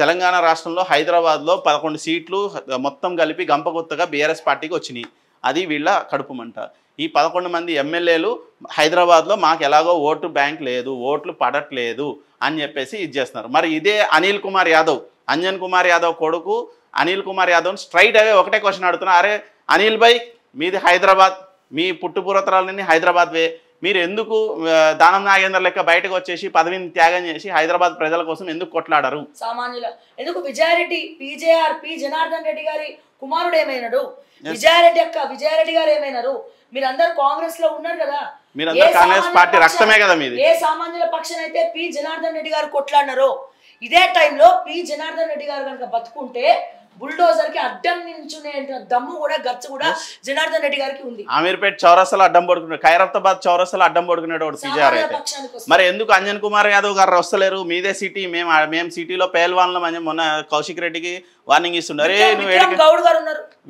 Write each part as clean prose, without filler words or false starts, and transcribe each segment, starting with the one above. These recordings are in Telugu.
తెలంగాణ రాష్ట్రంలో హైదరాబాద్లో 11 సీట్లు మొత్తం కలిపి గంపగుత్తగా బీఆర్ఎస్ పార్టీకి వచ్చినాయి. అది వీళ్ళ కడుపుమంట. ఈ 11 మంది ఎమ్మెల్యేలు హైదరాబాద్లో మాకు ఎలాగో ఓటు బ్యాంక్ లేదు, ఓట్లు పడట్లేదు అని చెప్పేసి ఇది చేస్తున్నారు. మరి ఇదే అనిల్ కుమార్ యాదవ్, అంజన్ కుమార్ యాదవ్ కొడుకు అనిల్ కుమార్ యాదవ్ని స్ట్రైట్ అవే ఒకటే క్వశ్చన్ అడుగుతున్నారు. అరే అనిల్ భాయ్, మీది హైదరాబాద్, మీ పుట్టుపూర్వతరాలన్నీ హైదరాబాద్వే, మీరు ఎందుకు దానం నాగేంద్ర లెక్క బయటకు వచ్చేసి పదవిని త్యాగం చేసి హైదరాబాద్ ప్రజల కోసం ఎందుకు కొట్లాడారు? సామాన్యుల ఎందుకు విజయ రెడ్డి పీజేఆర్ పి జనార్దన్ రెడ్డి గారి కుమారుడు ఏమైనాడు? విజయారెడ్డి అక్క విజయారెడ్డి గారు ఏమైనారు? మీరందరూ కాంగ్రెస్ లో ఉన్నారు కదా, మీరందరూ కాంగ్రెస్ పార్టీ రక్తమే కదా మీది. ఏ సామాన్యుల పక్షానైతే పి జనార్దన్ రెడ్డి గారు కొట్లాడినారో, ఇదే టైంలో పి జనార్దన్ రెడ్డి గారు కనుక బతుకుంటే బుల్డోజర్ కి అడ్డం నిల్చునే దమ్ము కూడా గచ్చ కూడా జనార్దన్ రెడ్డి గారికి ఉంది. అమీర్పేట చౌరస్తాలో అడ్డం పడుకున్నాడు, ఖైరతాబాద్ చౌరస్తాలో అడ్డం పడుకునేటోడు విజయారెడ్డి. మరి ఎందుకు అంజన్ కుమార్ యాదవ్ గారు వస్తలేరు? మీదే సిటీ, మేము సిటీలో పేల్వాన్లం అని మొన్న కౌశిక్ రెడ్డికి వార్నింగ్ ఇస్తున్నారు.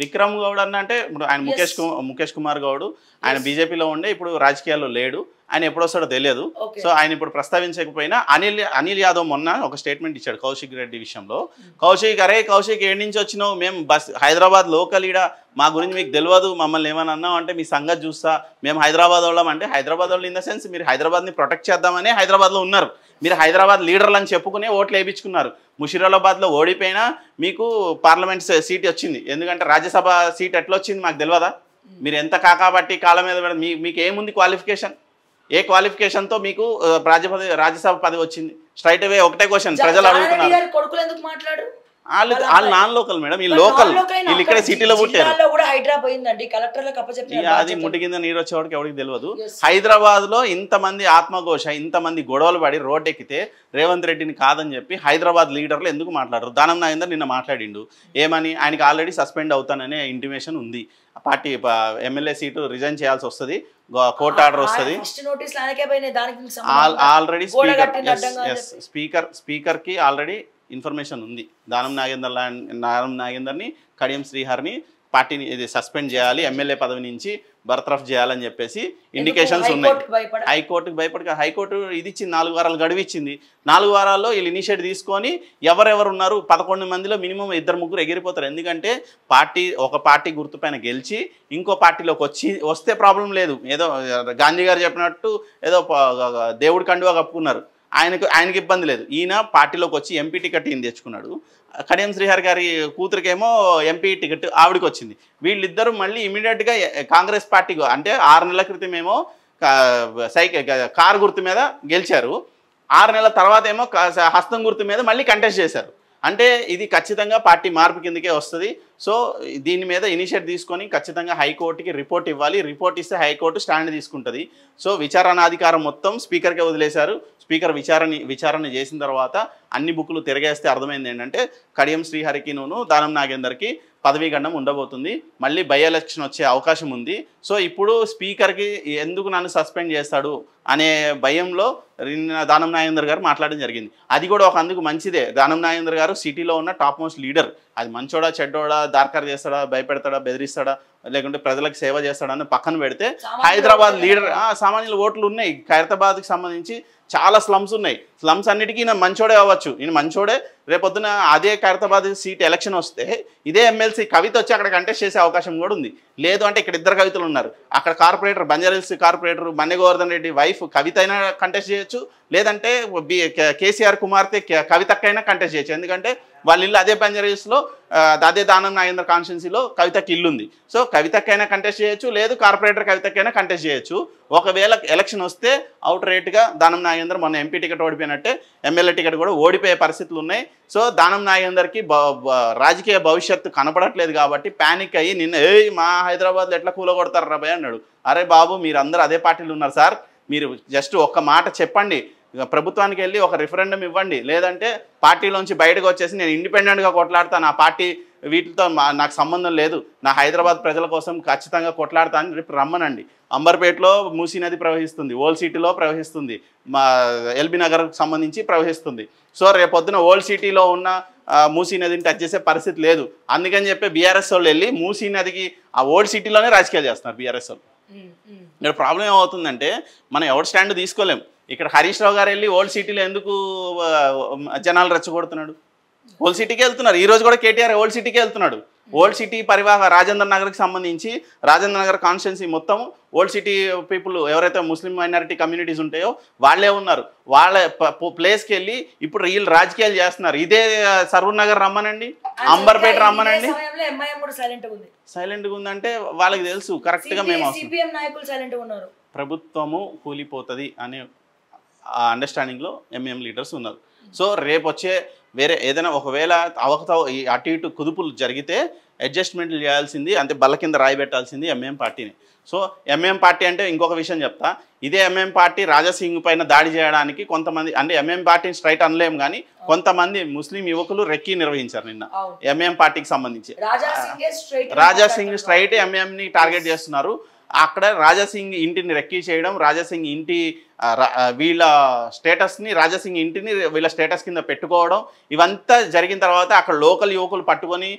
విక్రమ్ గౌడ్ అన్న అంటే ఇప్పుడు ఆయన ముఖేష్ కుమార్ గౌడ్, ఆయన బీజేపీలో ఉండే ఇప్పుడు రాజకీయాల్లో లేడు, ఆయన ఎప్పుడు వస్తాడో తెలియదు. సో ఆయన ఇప్పుడు ప్రస్తావించకపోయినా అనిల్ యాదవ్ మొన్న ఒక స్టేట్మెంట్ ఇచ్చాడు కౌశిక్ రెడ్డి విషయంలో. కౌశిక్, అరే కౌశిక్ ఏడు నుంచి వచ్చినావు, మేము బస్ హైదరాబాద్ లోకల్, ఈడ మా గురించి మీకు తెలియదు, మమ్మల్ని ఏమని అన్నావు అంటే మీ సంగతి చూస్తా, మేము హైదరాబాద్ వాళ్ళం అంటే హైదరాబాద్ వాళ్ళు ఇన్ ద సెన్స్ మీరు హైదరాబాద్ని ప్రొటెక్ట్ చేద్దామని హైదరాబాద్లో ఉన్నారు, మీరు హైదరాబాద్ లీడర్లు అని చెప్పుకునే ఓట్లు వేయించుకున్నారు. ముషీరాబాద్లో ఓడిపోయినా మీకు పార్లమెంట్ సీట్ వచ్చింది, ఎందుకంటే రాజ్యసభ సీట్ ఎట్లా వచ్చింది మాకు తెలియదా? మీరు ఎంత కాకాబట్టి కాలం మీద పెడతారు? మీకు ఏముంది క్వాలిఫికేషన్? ఏ క్వాలిఫికేషన్తో మీకు రాజ్యసభ పదవి వచ్చింది? స్ట్రైట్ అవే ఒకటే క్వశ్చన్ ప్రజలు అడుగుతున్నారు. వాళ్ళు నాన్ లోకల్ మేడం, ఈ లోకల్, వీళ్ళు ఇక్కడే సిటీలో పుట్టారు. అది ముట్టి కింద నీరు వచ్చేవాడికి ఎవరికి తెలియదు. హైదరాబాద్ లో ఇంతమంది ఆత్మఘోష, ఇంతమంది గొడవలు పడి రోడ్ ఎక్కితే రేవంత్ రెడ్డిని కాదని చెప్పి హైదరాబాద్ లీడర్లు ఎందుకు మాట్లాడరు? దానం నాగేందర్ నిన్న మాట్లాడిండు, ఏమని? ఆయనకి ఆల్రెడీ సస్పెండ్ అవుతాననే ఇంటిమేషన్ ఉంది, పార్టీ ఎమ్మెల్యే సీటు రిజైన్ చేయాల్సి వస్తుంది, కోర్టు ఆర్డర్ వస్తుంది. ఆల్రెడీ స్పీకర్ కి ఆల్రెడీ ఇన్ఫర్మేషన్ ఉంది, దానం నాగేందర్ని కడియం శ్రీహర్ని పార్టీని ఇది సస్పెండ్ చేయాలి, ఎమ్మెల్యే పదవి నుంచి బర్తరఫ్ చేయాలని చెప్పేసి ఇండికేషన్స్ ఉన్నాయి. హైకోర్టుకి భయపడక హైకోర్టు ఇది ఇచ్చింది, 4 వారాలు గడువిచ్చింది. 4 వారాల్లో వీళ్ళు ఇనిషియేటివ్ తీసుకొని ఎవరెవరు ఉన్నారు, 11 మందిలో మినిమం 2-3 ఎగిరిపోతారు. ఎందుకంటే ఒక పార్టీ గుర్తుపైన గెలిచి ఇంకో పార్టీలోకి వస్తే ప్రాబ్లం లేదు. ఏదో గాంధీ గారు చెప్పినట్టు ఏదో దేవుడి కండువా కప్పుకున్నారు, ఆయనకి ఇబ్బంది లేదు. ఈయన పార్టీలోకి వచ్చి ఎంపీ టికెట్ ఈయన తెచ్చుకున్నాడు, కడియం శ్రీహర్ గారి కూతురికేమో ఎంపీ టికెట్ ఆవిడికి వచ్చింది. వీళ్ళిద్దరూ మళ్ళీ ఇమీడియట్గా కాంగ్రెస్ పార్టీ అంటే 6 నెలల క్రితం ఏమో కారు గుర్తు మీద గెలిచారు, 6 నెలల తర్వాత ఏమో హస్తం గుర్తు మీద మళ్ళీ కంటెస్ట్ చేశారు. అంటే ఇది ఖచ్చితంగా పార్టీ మార్పు కిందకే వస్తుంది. సో దీని మీద ఇనిషియేటివ్ తీసుకొని ఖచ్చితంగా హైకోర్టుకి రిపోర్ట్ ఇవ్వాలి, రిపోర్ట్ ఇస్తే హైకోర్టు స్టాండ్ తీసుకుంటుంది. సో విచారణాధికారం మొత్తం స్పీకర్కే వదిలేశారు. స్పీకర్ విచారణ చేసిన తర్వాత అన్ని బుక్కులు తిరగేస్తే అర్థమైంది ఏంటంటే కడియం శ్రీహరికి దానం నాగేందర్కి పదవీగండం ఉండబోతుంది, మళ్ళీ బై ఎలక్షన్ వచ్చే అవకాశం ఉంది. సో ఇప్పుడు స్పీకర్కి ఎందుకు నన్ను సస్పెండ్ చేస్తాడు అనే భయంలో దానం నాగేందర్ గారు మాట్లాడడం జరిగింది. అది కూడా ఒక అందుకు మంచిదే. దానం నాగేందర్ గారు సిటీలో ఉన్న టాప్ మోస్ట్ లీడర్, అది మంచోడా చెడ్డోడా దార్కారు చేస్తాడా భయపెడతాడా బెదిరిస్తాడా లేకుంటే ప్రజలకు సేవ చేస్తాడని పక్కన పెడితే హైదరాబాద్ లీడర్ సామాన్యుల ఓట్లు ఉన్నాయి. ఖైరతాబాద్కి సంబంధించి చాలా స్లమ్స్ ఉన్నాయి, స్లమ్స్ అన్నిటికీ ఈయన మంచోడే అవ్వచ్చు, ఈయన మంచోడే. రేపొద్దున అదే ఖైరతాబాద్ సీట్ ఎలక్షన్ వస్తే ఇదే ఎమ్మెల్సీ కవిత వచ్చి అక్కడ కంటెస్ట్ చేసే అవకాశం కూడా ఉంది. లేదు అంటే ఇక్కడ 2 కవితలు ఉన్నారు, అక్కడ corporator Banjara Hills corporator Manne Govardhan Reddy wife Kavitha అయినా కంటెస్ట్ చేయొచ్చు, లేదంటే కేసీఆర్ కుమార్తె కవితకైనా కంటెస్ట్ చేయొచ్చు. ఎందుకంటే వాళ్ళ ఇల్లు అదే బంజారాహిల్స్లో, అదే దానం నాగేంద్ర కాన్స్టిట్యున్సీలో కవితకి ఇల్లు ఉంది. సో కవితకైనా కంటెస్ట్ చేయొచ్చు, లేదు కార్పొరేటర్ కవితకైనా కంటెస్ట్ చేయొచ్చు. ఒకవేళ ఎలక్షన్ వస్తే అవుట్ రేట్గా దానం నాగేంద్ర మొన్న ఎంపీ టికెట్ ఓడిపోయినట్టే ఎమ్మెల్యే టికెట్ కూడా ఓడిపోయే పరిస్థితులు ఉన్నాయి. సో దానం నాగేందర్కి రాజకీయ భవిష్యత్తు కనపడట్లేదు కాబట్టి ప్యానిక్ అయ్యి నిన్న మా హైదరాబాద్లో ఎట్లా కూలగొడతారు రాబాయ్ అన్నాడు. అరే బాబు, మీరందరూ అదే పార్టీలు ఉన్నారు సార్, మీరు జస్ట్ ఒక్క మాట చెప్పండి, ప్రభుత్వానికి వెళ్ళి ఒక రిఫరెండం ఇవ్వండి, లేదంటే పార్టీలోంచి బయటకు వచ్చేసి నేను ఇండిపెండెంట్గా కొట్లాడతాను, నా పార్టీ వీటితో నాకు సంబంధం లేదు, నా హైదరాబాద్ ప్రజల కోసం ఖచ్చితంగా కొట్లాడతాను, రేపు రమ్మనండి. అంబర్పేటలో మూసీ నది ప్రవహిస్తుంది, ఓల్డ్ సిటీలో ప్రవహిస్తుంది, మా ఎల్బీ నగర్కు సంబంధించి ప్రవహిస్తుంది. సో రేపొద్దున ఓల్డ్ సిటీలో ఉన్న మూసీ నదిని టచ్ చేసే పరిస్థితి లేదు. అందుకని చెప్పి బీఆర్ఎస్ వాళ్ళు వెళ్ళి మూసీ నదికి ఆ ఓల్డ్ సిటీలోనే రాజకీయాలు చేస్తున్నారు బీఆర్ఎస్ వాళ్ళు. ఇక్కడ ప్రాబ్లం ఏమవుతుందంటే మనం ఎవరి స్టాండ్ తీసుకోలేము. ఇక్కడ హరీష్ రావు గారు వెళ్ళి ఓల్డ్ సిటీలో ఎందుకు జనాలు రెచ్చగొడుతున్నాడు? ఓల్డ్ సిటీకి వెళ్తున్నారు. ఈ రోజు కూడా కేటీఆర్ ఓల్డ్ సిటీకి వెళ్తున్నాడు. ఓల్డ్ సిటీ పరివాహ రాజేంద్ర నగర్కి సంబంధించి రాజేంద్ర నగర్ కాన్స్టిట్యున్సీ మొత్తం ఓల్డ్ సిటీ పీపుల్ ఎవరైతే ముస్లిం మైనారిటీ కమ్యూనిటీస్ ఉంటాయో వాళ్ళే ఉన్నారు. వాళ్ళ ప్లేస్కి వెళ్ళి ఇప్పుడు వీళ్ళు రాజకీయాలు చేస్తున్నారు. ఇదే సరూర్ నగర్ రమ్మనండి, అంబర్పేట రమ్మనండి, సైలెంట్గా ఉందంటే వాళ్ళకి తెలుసు కరెక్ట్గా మేము ప్రభుత్వము కూలిపోతుంది అనే అండర్స్టాండింగ్లో ఎంఐఎం లీడర్స్ ఉన్నారు. సో రేపు వచ్చే వేరే ఏదైనా ఒకవేళ అవకతవ అటు ఇటు కుదుపులు జరిగితే అడ్జస్ట్మెంట్లు చేయాల్సింది, అంటే బల్ల కింద రాయిబెట్టాల్సింది ఎంఐఎం పార్టీని. సో ఎంఐఎం పార్టీ అంటే ఇంకొక విషయం చెప్తా, ఇదే ఎంఐఎం పార్టీ రాజాసింగ్ పైన దాడి చేయడానికి కొంతమంది, అంటే ఎంఐఎం పార్టీని స్ట్రైట్ అనలేము కానీ కొంతమంది ముస్లిం యువకులు రెక్కీ నిర్వహించారు నిన్న ఎంఐఎం పార్టీకి సంబంధించి. రాజాసింగ్ స్ట్రైట్ ఎంఐఎంని టార్గెట్ చేస్తున్నారు. అక్కడ రాజాసింగ్ ఇంటిని రెక్కీ చేయడం, రాజాసింగ్ ఇంటి వీళ్ళ స్టేటస్ని, రాజాసింగ్ ఇంటిని వీళ్ళ స్టేటస్ కింద పెట్టుకోవడం, ఇవంతా జరిగిన తర్వాత అక్కడ లోకల్ యువకులు పట్టుకొని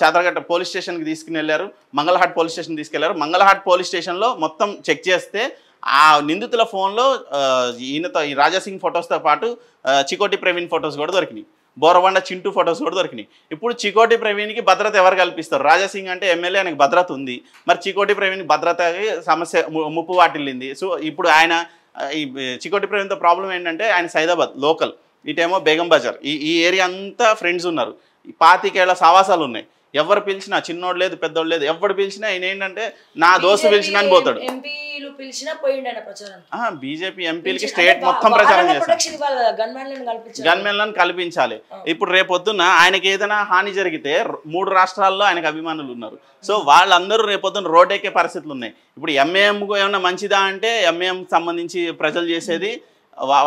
చాదరగట్ట పోలీస్ స్టేషన్కి తీసుకుని వెళ్ళారు. మంగళహాట్ పోలీస్ స్టేషన్ తీసుకెళ్లారు. మంగళహాట్ పోలీస్ స్టేషన్లో మొత్తం చెక్ చేస్తే ఆ నిందితుల ఫోన్లో ఈయనతో ఈ రాజాసింగ్ ఫొటోస్తో పాటు చికోటి ప్రవీణ్ ఫొటోస్ కూడా దొరికినాయి, బోరబండ చింటూ ఫొటోస్ కూడా దొరికినాయి. ఇప్పుడు చికోటి ప్రవీణ్కి భద్రత ఎవరు కల్పిస్తారు? రాజాసింగ్ అంటే ఎమ్మెల్యే, ఆయనకు భద్రత ఉంది. మరి చికోటి ప్రవీణ్ భద్రతకి సమస్య ముప్పు వాటిల్లింది. సో ఇప్పుడు ఆయన ఈ చికోటి ప్రవీణ్తో ప్రాబ్లం ఏంటంటే ఆయన సైదాబాద్ లోకల్, ఇటేమో బేగం బజార్, ఈ ఏరియా అంతా ఫ్రెండ్స్ ఉన్నారు. 25 ఏళ్ల సావాసాలు ఉన్నాయి. ఎవరు పిలిచినా చిన్నోడు లేదు, పెద్దోడు లేదు, ఎవరు పిలిచినా ఆయన ఏంటంటే నా దోస్తు పిలిచినా అని పోతాడు. బీజేపీ ఎంపీలకి స్టేట్ మొత్తం ప్రచారం చేస్తారు. గన్మెన్లను కల్పించాలి. ఇప్పుడు రేపొద్దున ఆయనకి ఏదైనా హాని జరిగితే 3 రాష్ట్రాల్లో ఆయనకు అభిమానులు ఉన్నారు. సో వాళ్ళందరూ రేపొద్దున రోడ్ ఎక్కే పరిస్థితులు ఉన్నాయి. ఇప్పుడు ఎంఐఎం ఏమన్నా మంచిదా అంటే ఎంఐఎం సంబంధించి ప్రజలు చేసేది,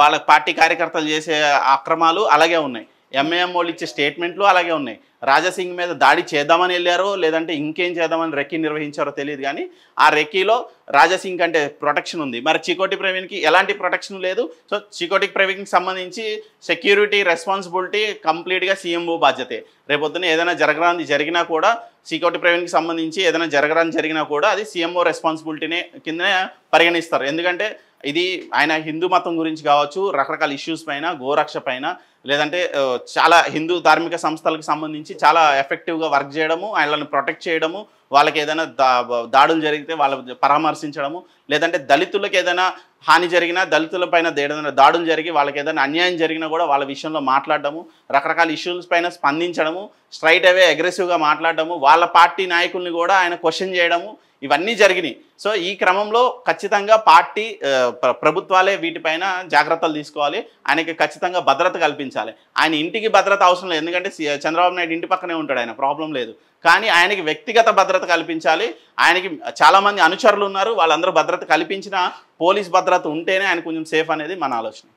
వాళ్ళ పార్టీ కార్యకర్తలు చేసే అక్రమాలు అలాగే ఉన్నాయి. ఎంఐఎం వాళ్ళు ఇచ్చే స్టేట్మెంట్లు అలాగే ఉన్నాయి. రాజాసింగ్ మీద దాడి చేద్దామని వెళ్ళారో లేదంటే ఇంకేం చేద్దామని రెక్కీ నిర్వహించారో తెలియదు కానీ ఆ రెక్కీలో రాజాసింగ్ కంటే ప్రొటెక్షన్ ఉంది. మరి చికోటి ప్రవీణ్కి ఎలాంటి ప్రొటెక్షన్ లేదు. సో చికోటి ప్రవీణ్కి సంబంధించి సెక్యూరిటీ రెస్పాన్సిబిలిటీ కంప్లీట్గా సీఎంఓ బాధ్యతే. రేపొద్దున ఏదైనా జరగరాంది జరిగినా కూడా, చికోటి ప్రవీణ్కి సంబంధించి ఏదైనా జరగరాంది జరిగినా కూడా అది సీఎంఓ రెస్పాన్సిబిలిటీనే కిందనే పరిగణిస్తారు. ఎందుకంటే ఇది ఆయన హిందూ మతం గురించి కావచ్చు, రకరకాల ఇష్యూస్ పైన, గోరక్ష పైన, లేదంటే చాలా హిందూ ధార్మిక సంస్థలకు సంబంధించి చాలా ఎఫెక్టివ్గా వర్క్ చేయడము, ఆయనలను ప్రొటెక్ట్ చేయడము, వాళ్ళకి ఏదైనా దాడులు జరిగితే వాళ్ళ పరామర్శించడము, లేదంటే దళితులకు ఏదైనా హాని జరిగినా, దళితుల పైన ఏదైనా దాడులు జరిగి వాళ్ళకి ఏదైనా అన్యాయం జరిగినా కూడా వాళ్ళ విషయంలో మాట్లాడడము, రకరకాల ఇష్యూస్ పైన స్పందించడము, స్ట్రైట్ అవే అగ్రెసివ్గా మాట్లాడడము, వాళ్ళ పార్టీ నాయకుల్ని కూడా ఆయన క్వశ్చన్ చేయడము, ఇవన్నీ జరిగినాయి. సో ఈ క్రమంలో ఖచ్చితంగా పార్టీ ప్రభుత్వాలే వీటిపైన జాగ్రత్తలు తీసుకోవాలి. ఆయనకి ఖచ్చితంగా భద్రత కల్పించాలి. ఆయన ఇంటికి భద్రత అవసరం లేదు, ఎందుకంటే చంద్రబాబు నాయుడు ఇంటి పక్కనే ఉంటాడు, ఆయన ప్రాబ్లం లేదు. కానీ ఆయనకి వ్యక్తిగత భద్రత కల్పించాలి. ఆయనకి చాలామంది అనుచరులు ఉన్నారు, వాళ్ళందరూ భద్రత కల్పించిన పోలీస్ భద్రత ఉంటేనే ఆయన కొంచెం సేఫ్ అనేది మన ఆలోచన.